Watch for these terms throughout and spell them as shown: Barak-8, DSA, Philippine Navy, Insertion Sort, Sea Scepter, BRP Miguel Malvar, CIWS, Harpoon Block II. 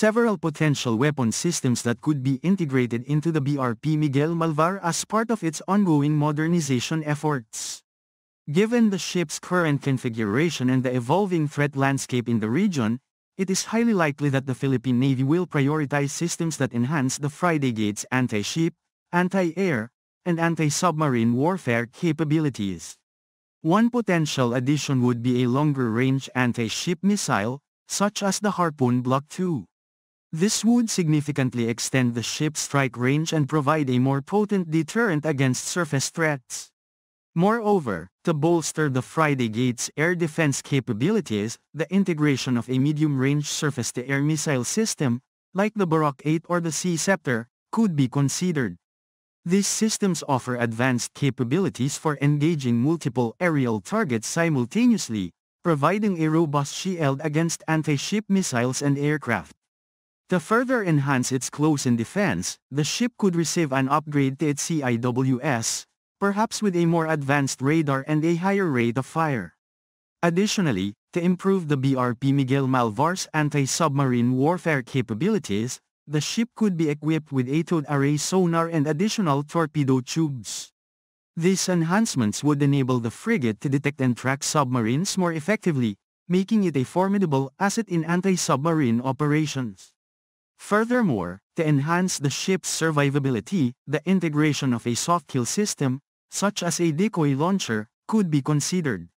several potential weapon systems that could be integrated into the BRP Miguel Malvar as part of its ongoing modernization efforts. Given the ship's current configuration and the evolving threat landscape in the region, it is highly likely that the Philippine Navy will prioritize systems that enhance the frigate's anti-ship, anti-air, and anti-submarine warfare capabilities. One potential addition would be a longer-range anti-ship missile, such as the Harpoon Block II. This would significantly extend the ship's strike range and provide a more potent deterrent against surface threats. Moreover, to bolster the frigate's air defense capabilities, the integration of a medium-range surface-to-air missile system, like the Barak-8 or the Sea Scepter, could be considered. These systems offer advanced capabilities for engaging multiple aerial targets simultaneously, providing a robust shield against anti-ship missiles and aircraft. To further enhance its close-in defense, the ship could receive an upgrade to its CIWS, perhaps with a more advanced radar and a higher rate of fire. Additionally, to improve the BRP Miguel Malvar's anti-submarine warfare capabilities, the ship could be equipped with a towed array sonar and additional torpedo tubes. These enhancements would enable the frigate to detect and track submarines more effectively, making it a formidable asset in anti-submarine operations. Furthermore, to enhance the ship's survivability, the integration of a soft-kill system, such as a decoy launcher, could be considered.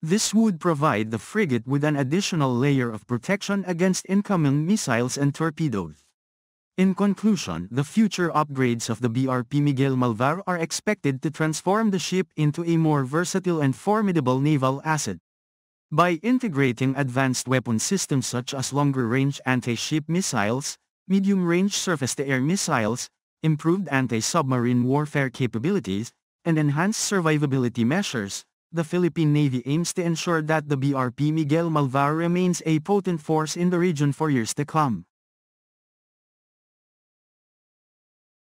This would provide the frigate with an additional layer of protection against incoming missiles and torpedoes. In conclusion, the future upgrades of the BRP Miguel Malvar are expected to transform the ship into a more versatile and formidable naval asset. By integrating advanced weapon systems such as longer-range anti-ship missiles, medium-range surface-to-air missiles, improved anti-submarine warfare capabilities, and enhanced survivability measures, the Philippine Navy aims to ensure that the BRP Miguel Malvar remains a potent force in the region for years to come.